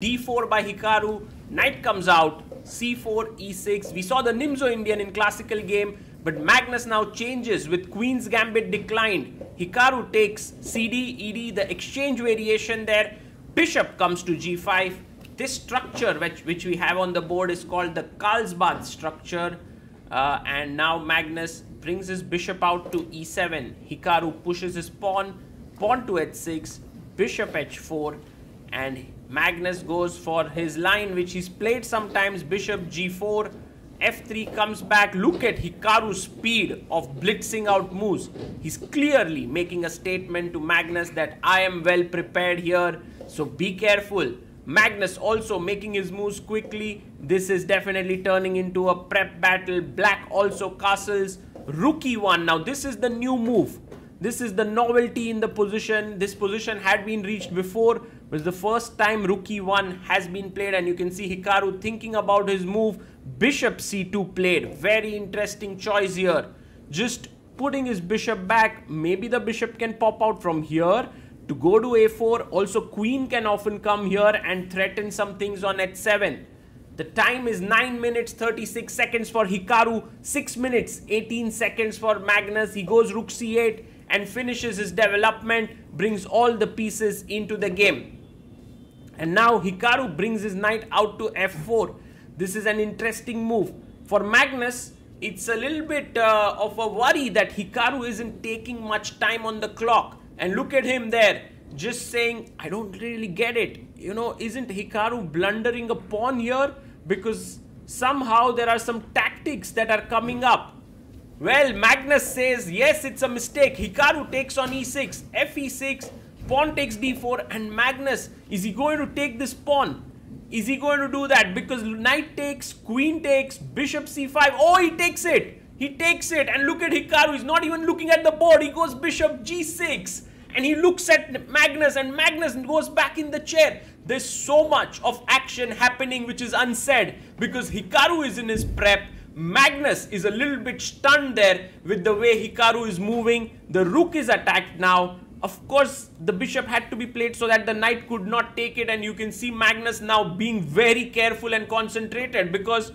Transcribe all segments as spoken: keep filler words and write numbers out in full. D four by Hikaru, knight comes out, C four, E six. We saw the Nimzo Indian in classical game, but Magnus now changes with Queen's Gambit Declined. Hikaru takes C D, E D, the exchange variation there. Bishop comes to G five. This structure which, which we have on the board is called the Carlsbad structure. Uh, and now Magnus brings his bishop out to E seven. Hikaru pushes his pawn, pawn to H six, bishop H four. And Magnus goes for his line which he's played sometimes, bishop G four, F three comes back. Look at Hikaru's speed of blitzing out moves. He's clearly making a statement to Magnus that I am well prepared here, so be careful. Magnus also making his moves quickly. This is definitely turning into a prep battle. Black also castles, rook E one. Now this is the new move. This is the novelty in the position. This position had been reached before, but the first time rook E one has been played, and you can see Hikaru thinking about his move. Bishop C two played. Very interesting choice here. Just putting his bishop back. Maybe the bishop can pop out from here to go to A four. Also, queen can often come here and threaten some things on H seven. The time is nine minutes thirty-six seconds for Hikaru, six minutes eighteen seconds for Magnus. He goes rook C eight. And finishes his development, brings all the pieces into the game. And now Hikaru brings his knight out to F four. This is an interesting move. For Magnus, it's a little bit uh, of a worry that Hikaru isn't taking much time on the clock. And look at him there, just saying, I don't really get it. You know, isn't Hikaru blundering a pawn here? Because somehow there are some tactics that are coming up. Well, Magnus says, yes, it's a mistake. Hikaru takes on E six, F E six, pawn takes D four, and Magnus, is he going to take this pawn? Is he going to do that? Because knight takes, queen takes, bishop C five. Oh, he takes it. He takes it. And look at Hikaru. He's not even looking at the board. He goes bishop G six. And he looks at Magnus, and Magnus goes back in the chair. There's so much of action happening which is unsaid because Hikaru is in his prep. Magnus is a little bit stunned there with the way Hikaru is moving. The rook is attacked now. Of course, the bishop had to be played so that the knight could not take it. And you can see Magnus now being very careful and concentrated because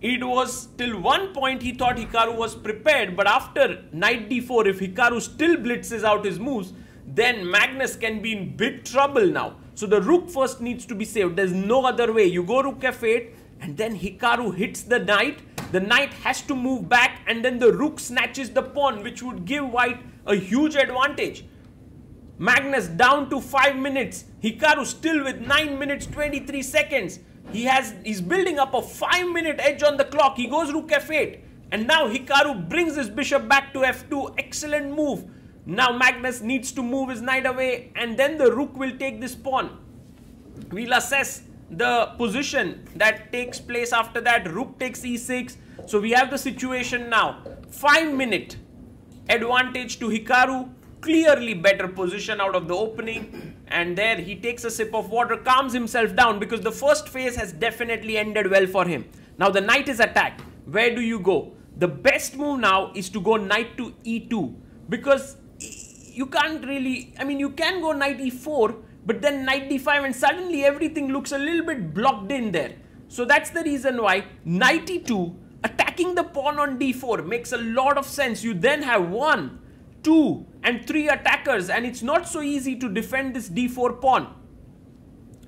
it was till one point he thought Hikaru was prepared. But after knight D four, if Hikaru still blitzes out his moves, then Magnus can be in big trouble now. So the rook first needs to be saved. There's no other way. You go rook F eight and then Hikaru hits the knight. The knight has to move back and then the rook snatches the pawn, which would give white a huge advantage. Magnus down to five minutes. Hikaru still with nine minutes twenty-three seconds. He has, he's building up a five minute edge on the clock. He goes rook F eight. And now Hikaru brings his bishop back to F two. Excellent move. Now Magnus needs to move his knight away and then the rook will take this pawn. We'll assess the position that takes place after that. Rook takes E six. So we have the situation now. Five minute advantage to Hikaru. Clearly better position out of the opening. And there he takes a sip of water, calms himself down because the first phase has definitely ended well for him. Now the knight is attacked. Where do you go? The best move now is to go knight to E two because you can't really, I mean, you can go knight E four, but then knight D five and suddenly everything looks a little bit blocked in there. So that's the reason why knight E two attacking the pawn on D four makes a lot of sense. You then have one, two and three attackers and it's not so easy to defend this D four pawn.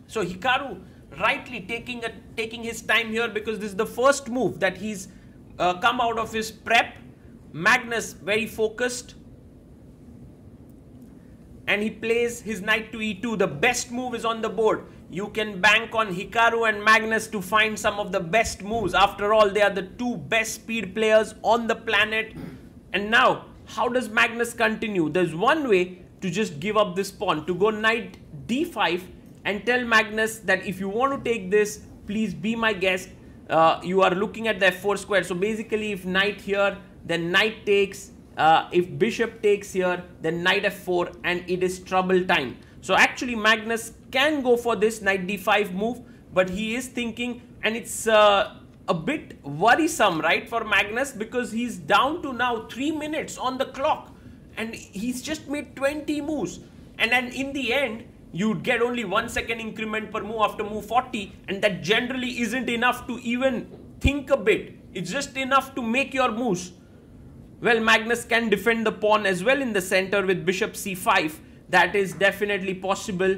So Hikaru rightly taking, a, taking his time here because this is the first move that he's uh, come out of his prep. Magnus very focused. And he plays his knight to E two. The best move is on the board. You can bank on Hikaru and Magnus to find some of the best moves. After all, they are the two best speed players on the planet. And now, how does Magnus continue? There's one way to just give up this pawn. To go knight D five and tell Magnus that if you want to take this, please be my guest. Uh, you are looking at the F four square. So basically, if knight here, then knight takes. Uh, if bishop takes here, then knight F four and it is trouble time. So actually Magnus can go for this knight D five move, but he is thinking and it's uh, a bit worrisome, right, for Magnus because he's down to now three minutes on the clock and he's just made twenty moves. And then in the end, you'd get only one second increment per move after move forty, and that generally isn't enough to even think a bit. It's just enough to make your moves. Well, Magnus can defend the pawn as well in the center with bishop c five. That is definitely possible.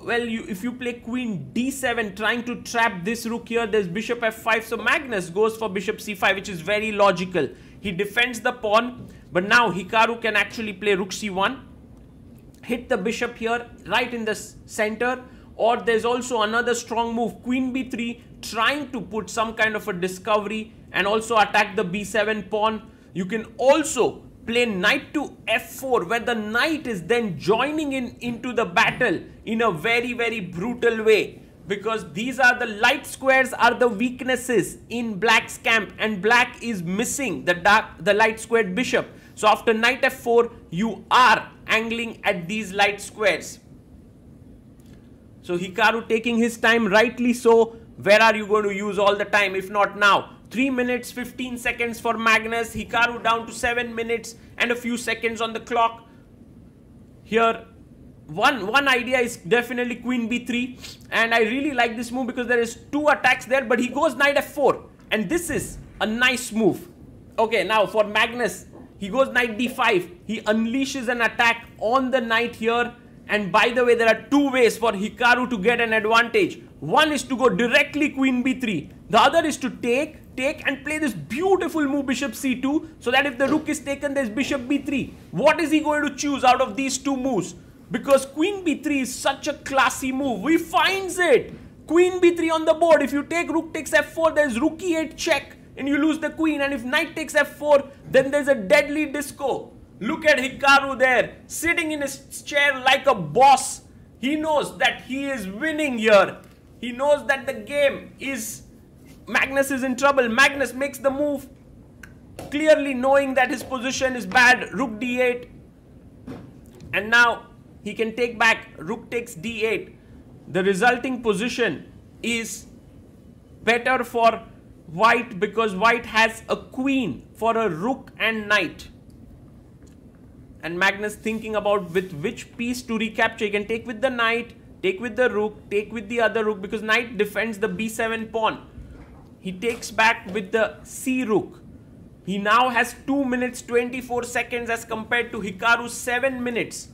Well, you, if you play queen d seven, trying to trap this rook here, there's bishop f five. So Magnus goes for bishop c five, which is very logical. He defends the pawn, but now Hikaru can actually play rook c one, hit the bishop here right in the center. Or there's also another strong move, queen b three, trying to put some kind of a discovery and also attack the b seven pawn. You can also play knight to f four, where the knight is then joining in into the battle in a very very brutal way, because these are the light squares are the weaknesses in black's camp, and black is missing the dark the light squared bishop. So after knight f four, you are angling at these light squares. So Hikaru taking his time, rightly so. Where are you going to use all the time if not now? Three minutes fifteen seconds for Magnus. Hikaru down to seven minutes and a few seconds on the clock. Here one one idea is definitely queen b three, and I really like this move because there is two attacks there, but he goes knight f four, and this is a nice move. Okay, now for Magnus, he goes knight d five. He unleashes an attack on the knight here. And by the way, there are two ways for Hikaru to get an advantage. One is to go directly queen b three. The other is to take, take and play this beautiful move bishop c two, so that if the rook is taken, there's bishop b three. What is he going to choose out of these two moves? Because queen b three is such a classy move. He finds it. Queen b three on the board. If you take rook takes f four, there's rook e eight check and you lose the queen. And if knight takes f four, then there's a deadly disco. Look at Hikaru there, sitting in his chair like a boss. He knows that he is winning here. He knows that the game is... Magnus is in trouble. Magnus makes the move, clearly knowing that his position is bad. Rook d eight. And now he can take back. Rook takes d eight. The resulting position is better for white, because white has a queen for a rook and knight. And Magnus thinking about with which piece to recapture. He can take with the knight, take with the rook, take with the other rook, because knight defends the b seven pawn. He takes back with the c rook. He now has two minutes twenty-four seconds as compared to Hikaru's seven minutes.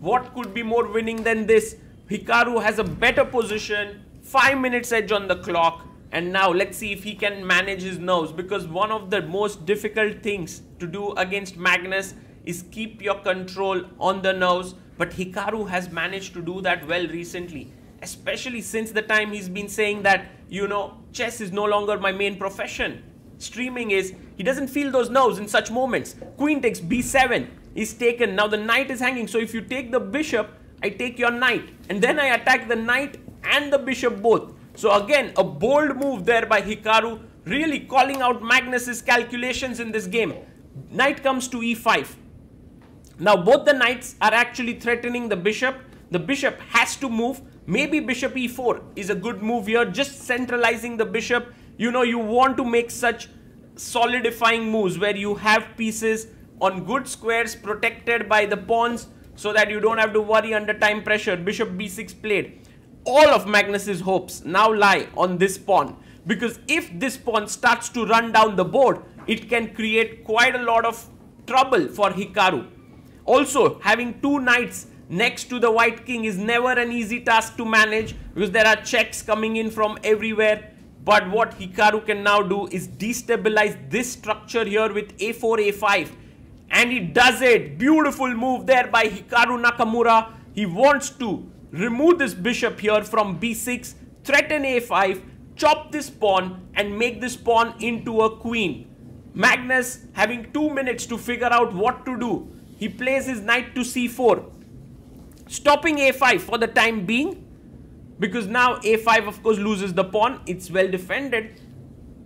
What could be more winning than this? Hikaru has a better position, five minutes edge on the clock. And now let's see if he can manage his nerves, because one of the most difficult things to do against Magnus is keep your control on the nerves, but Hikaru has managed to do that well recently, especially since the time he's been saying that, you know, chess is no longer my main profession, streaming is. He doesn't feel those nerves in such moments. Queen takes b seven is taken. Now the knight is hanging, so if you take the bishop, I take your knight, and then I attack the knight and the bishop both. So again, a bold move there by Hikaru, really calling out Magnus's calculations in this game. Knight comes to e five. Now both the knights are actually threatening the bishop. The bishop has to move. Maybe bishop e four is a good move here, just centralizing the bishop. You know, you want to make such solidifying moves where you have pieces on good squares protected by the pawns, so that you don't have to worry under time pressure. Bishop b six played. All of Magnus's hopes now lie on this pawn, because if this pawn starts to run down the board, it can create quite a lot of trouble for Hikaru. Also, having two knights next to the white king is never an easy task to manage, because there are checks coming in from everywhere. But what Hikaru can now do is destabilize this structure here with a four, a five, and he does it. Beautiful move there by Hikaru Nakamura. He wants to remove this bishop here from b six, threaten a five, chop this pawn, and make this pawn into a queen. Magnus, having two minutes to figure out what to do, he plays his knight to c four, stopping a five for the time being, because now a five of course loses the pawn. It's well defended,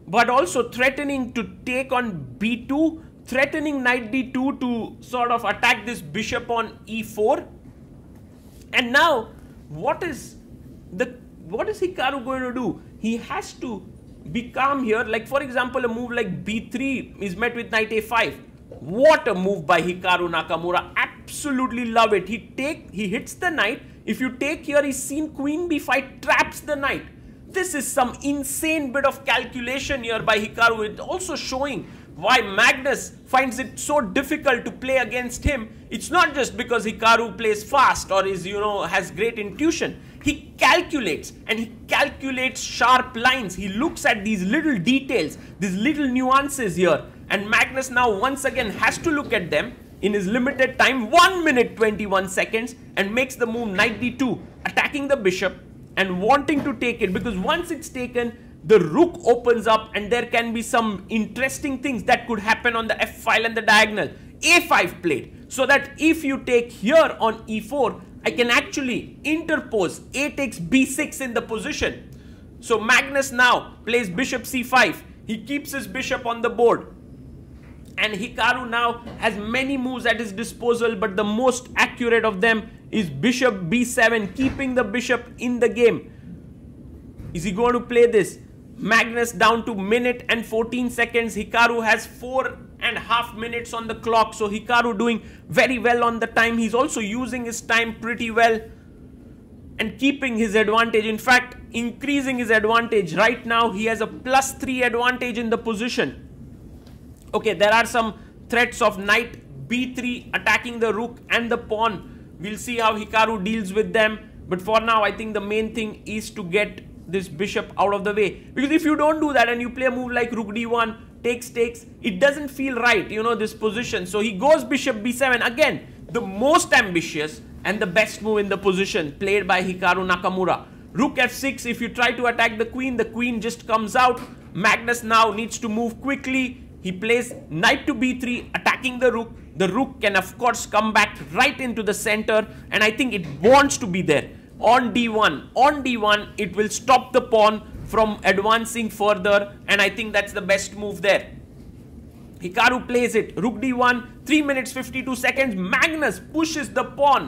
but also threatening to take on b two, threatening knight d two to sort of attack this bishop on e four. And now, what is the what is Hikaru going to do? He has to be calm here. Like, for example, a move like b three is met with knight a five. What a move by Hikaru Nakamura. Absolutely. absolutely love it. He take, he hits the knight. If you take here, he's seen queen b five, traps the knight. This is some insane bit of calculation here by Hikaru. It's also showing why Magnus finds it so difficult to play against him. It's not just because Hikaru plays fast or is, you know, has great intuition. He calculates, and he calculates sharp lines. He looks at these little details, these little nuances here. And Magnus now once again has to look at them in his limited time, one minute twenty-one seconds, and makes the move knight d two, attacking the bishop and wanting to take it, because once it's taken, the rook opens up and there can be some interesting things that could happen on the f file and the diagonal. a five played, so that if you take here on e four, I can actually interpose a takes b six in the position. So Magnus now plays bishop c five. He keeps his bishop on the board. And Hikaru now has many moves at his disposal, but the most accurate of them is bishop b seven, keeping the bishop in the game. Is he going to play this? Magnus down to minute and fourteen seconds. Hikaru has four and a half minutes on the clock. So Hikaru doing very well on the time. He's also using his time pretty well and keeping his advantage. In fact, increasing his advantage. Right now, he has a plus three advantage in the position. Okay, there are some threats of knight b three attacking the rook and the pawn. We'll see how Hikaru deals with them. But for now, I think the main thing is to get this bishop out of the way. Because if you don't do that and you play a move like rook d one, takes, takes, it doesn't feel right, you know, this position. So he goes bishop b seven. Again, the most ambitious and the best move in the position played by Hikaru Nakamura. Rook f six, if you try to attack the queen, the queen just comes out. Magnus now needs to move quickly. He plays knight to b three, attacking the rook. The rook can of course come back right into the center, and I think it wants to be there. On d one, on d one, it will stop the pawn from advancing further, and I think that's the best move there. Hikaru plays it, rook d one, three minutes fifty-two seconds, Magnus pushes the pawn.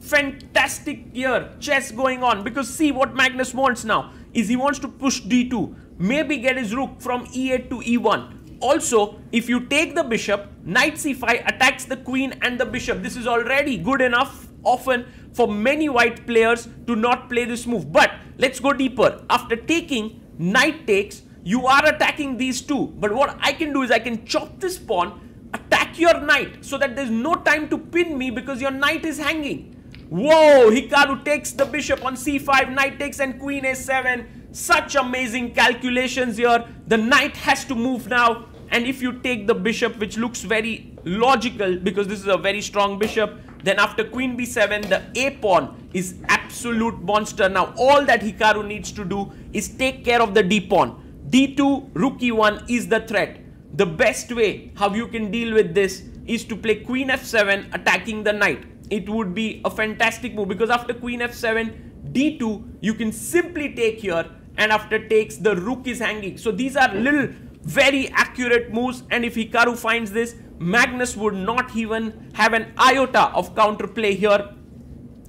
Fantastic here, chess going on, because see what Magnus wants now, is he wants to push d two, maybe get his rook from e eight to e one. Also, if you take the bishop, knight c five attacks the queen and the bishop. This is already good enough often for many white players to not play this move. But let's go deeper. After taking, knight takes, you are attacking these two. But what I can do is I can chop this pawn, attack your knight so that there's no time to pin me because your knight is hanging. Whoa, Hikaru takes the bishop on c five, knight takes, and queen a seven. Such amazing calculations here. The knight has to move now. And if you take the bishop, which looks very logical because this is a very strong bishop, then after queen b seven, the a pawn is absolute monster. Now, all that Hikaru needs to do is take care of the d pawn. d two, rook e one is the threat. The best way how you can deal with this is to play queen f seven, attacking the knight. It would be a fantastic move because after queen f seven, d two, you can simply take here, and after takes, the rook is hanging. So these are little, very accurate moves, and if Hikaru finds this, Magnus would not even have an iota of counterplay here.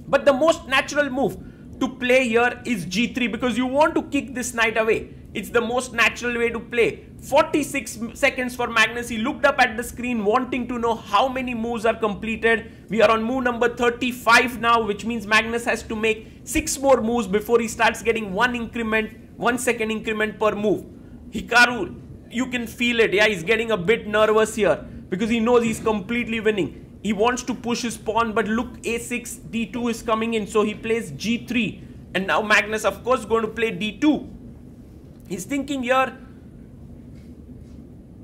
But the most natural move to play here is g three, because you want to kick this knight away. It's the most natural way to play. forty-six seconds for Magnus. He looked up at the screen wanting to know how many moves are completed. We are on move number thirty-five now, which means Magnus has to make six more moves before he starts getting one increment, one second increment per move. Hikaru, you can feel it. Yeah, he's getting a bit nervous here because he knows he's completely winning. He wants to push his pawn, but look, a six, d two is coming in. So he plays g three, and now Magnus of course going to play d two. He's thinking here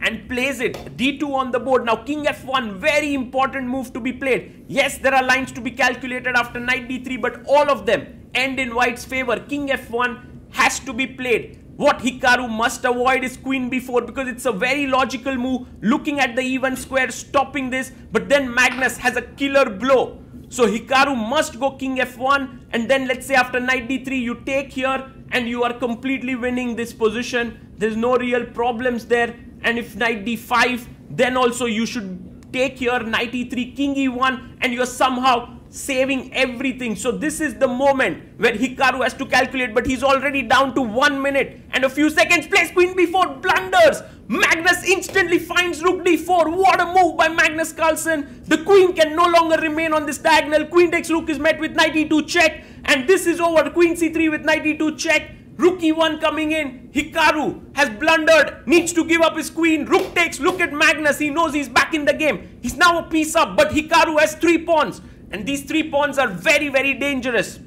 and plays it. d two on the board. Now king f one, very important move to be played. Yes, there are lines to be calculated after knight d three, but all of them end in white's favor. King f one has to be played. What Hikaru must avoid is queen b four, because it's a very logical move, looking at the e one square, stopping this, but then Magnus has a killer blow. So Hikaru must go king f one, and then let's say after knight d three, you take here and you are completely winning this position. There's no real problems there. And if knight d five, then also you should take here, knight e three, king e one, and you're somehow saving everything. So this is the moment where Hikaru has to calculate, but he's already down to one minute and a few seconds. Plays queen b four, blunders, Magnus instantly finds rook d four. What a move by Magnus Carlsen. The queen can no longer remain on this diagonal. Queen takes rook is met with knight e two check. And this is over. Queen c three with knight e two check. Rook e one coming in. Hikaru has blundered. Needs to give up his queen. Rook takes. Look at Magnus. He knows he's back in the game. He's now a piece up. But Hikaru has three pawns. And these three pawns are very, very dangerous.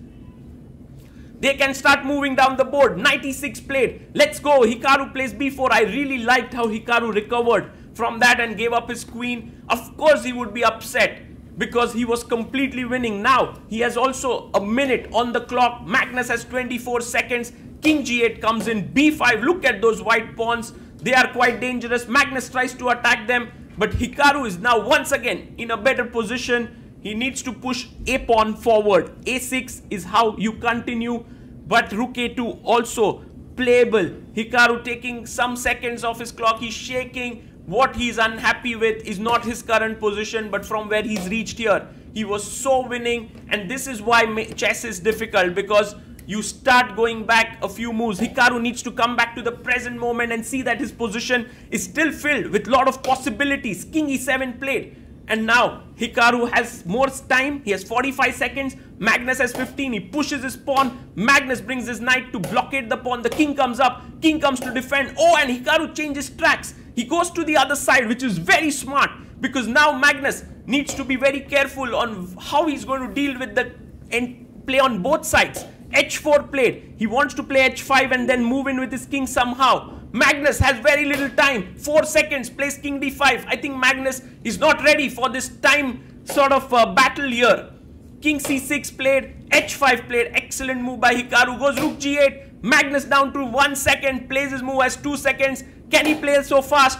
They can start moving down the board. Knight e six played. Let's go. Hikaru plays b four. I really liked how Hikaru recovered from that and gave up his queen. Of course, he would be upset because he was completely winning. Now, he has also a minute on the clock. Magnus has twenty-four seconds. King g eight comes in. b five. Look at those white pawns. They are quite dangerous. Magnus tries to attack them. But Hikaru is now once again in a better position. He needs to push a pawn forward. a six is how you continue. But rook a two also playable. Hikaru taking some seconds off his clock. He's shaking. What he's unhappy with is not his current position, but from where he's reached here. He was so winning. And this is why chess is difficult, because you start going back a few moves. Hikaru needs to come back to the present moment and see that his position is still filled with a lot of possibilities. King e seven played. And now Hikaru has more time. He has forty-five seconds. Magnus has fifteen. He pushes his pawn. Magnus brings his knight to blockade the pawn. The king comes up. King comes to defend. Oh, and Hikaru changes tracks. He goes to the other side, which is very smart, because now Magnus needs to be very careful on how he's going to deal with the and play on both sides. h four played. He wants to play h five and then move in with his king somehow. Magnus has very little time. four seconds, plays king d five. I think Magnus is not ready for this time sort of uh, battle here. King c six played, h five played. Excellent move by Hikaru. Goes rook g eight. Magnus down to one second, plays his move as two seconds. Can he play so fast?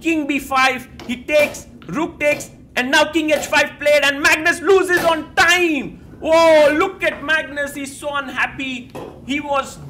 King b five, he takes, rook takes, and now king h five played, and Magnus loses on time. Oh, look at Magnus. He's so unhappy. He was there.